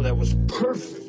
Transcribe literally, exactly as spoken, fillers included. That was perfect.